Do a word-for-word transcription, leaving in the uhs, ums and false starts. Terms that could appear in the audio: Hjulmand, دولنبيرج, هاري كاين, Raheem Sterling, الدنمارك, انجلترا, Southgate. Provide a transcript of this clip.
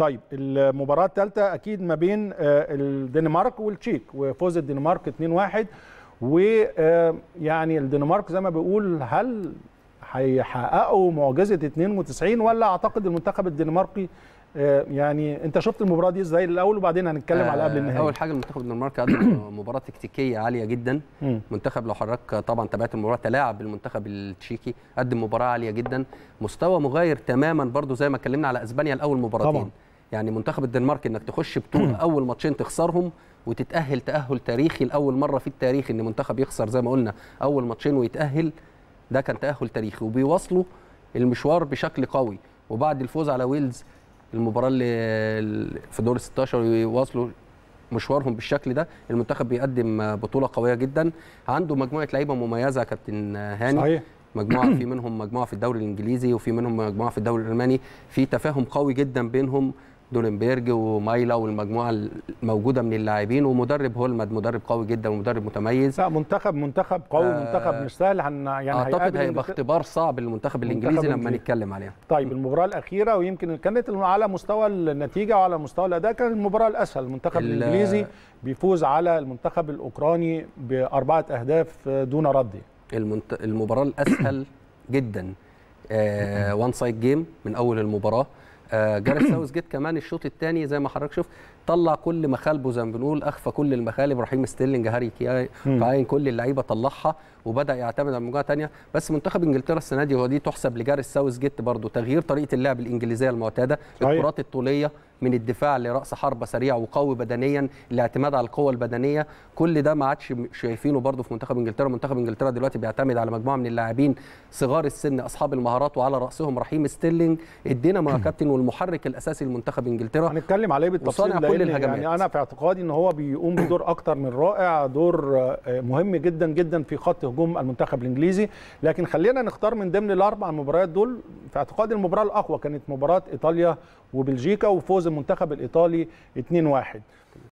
طيب المباراة الثالثة أكيد ما بين الدنمارك والتشيك، وفوز الدنمارك اتنين واحد، ويعني الدنمارك زي ما بيقول هل هيحققوا معجزة اتنين وتسعين ولا أعتقد المنتخب الدنماركي؟ يعني أنت شفت المباراة دي إزاي الأول وبعدين هنتكلم آه على قبل النهائي. أول حاجة المنتخب الدنماركي قدم مباراة تكتيكية عالية جدا، منتخب لو حضرتك طبعا تابعت المباراة تلاعب المنتخب التشيكي قدم مباراة عالية جدا، مستوى مغاير تماما برضو زي ما اتكلمنا على أسبانيا الأول مباراتين طبعا. يعني منتخب الدنمارك انك تخش بطوله اول ماتشين تخسرهم وتتاهل تاهل تاريخي لاول مره في التاريخ، ان منتخب يخسر زي ما قلنا اول ماتشين ويتاهل، ده كان تاهل تاريخي، وبيواصلوا المشوار بشكل قوي، وبعد الفوز على ويلز المباراه اللي في دور ستاشر يواصلوا مشوارهم بالشكل ده. المنتخب بيقدم بطوله قويه جدا، عنده مجموعه لعيبه مميزه يا كابتن هاني صحيح. مجموعه في منهم مجموعه في الدوري الانجليزي وفي منهم مجموعه في الدوري الالماني، في تفاهم قوي جدا بينهم دولنبيرج ومايلا والمجموعه الموجوده من اللاعبين، ومدرب هولمد مدرب قوي جدا ومدرب متميز. لا منتخب منتخب قوي، آه منتخب مش سهل، يعني اعتقد هيبقى اختبار صعب للمنتخب الانجليزي لما نتكلم عليها. طيب المباراه الاخيره ويمكن كانت على مستوى النتيجه وعلى مستوى الاداء كانت المباراه الاسهل، المنتخب الانجليزي بيفوز على المنتخب الاوكراني باربعه اهداف دون رد. المنت... المباراه الاسهل جدا، آه وان سايد جيم من اول المباراه. جاريث ساوثجيت كمان الشوط الثاني زي ما حضرتك شفت طلع كل مخالبه زي ما بنقول، اخفى كل المخالب، رحيم ستيرلينج هاري كاين كل اللعيبه طلعها وبدا يعتمد على مجموعه ثانيه. بس منتخب انجلترا السنه دي هو دي تحسب لجاريث ساوثجيت برضو تغيير طريقه اللعب الانجليزيه المعتاده، الكرات الطوليه من الدفاع لراس حربه سريع وقوي بدنيا، الاعتماد على القوه البدنيه، كل ده ما عادش شايفينه برضو في منتخب انجلترا. منتخب انجلترا دلوقتي بيعتمد على مجموعه من اللاعبين صغار السن اصحاب المهارات، وعلى راسهم رحيم ستيرلينج الدينامو يا كابتن والمحرك الاساسي لمنتخب انجلترا. هنتكلم عليه بالتفصيل كل الهجمات. يعني انا في اعتقادي ان هو بيقوم بدور اكتر من رائع، دور مهم جدا جدا في خط هجوم المنتخب الانجليزي، لكن خلينا نختار من ضمن الاربع مباريات دول في اعتقادي المباراه الاقوى كانت مباراه ايطاليا وبلجيكا وفوز المنتخب الايطالي اتنين واحد.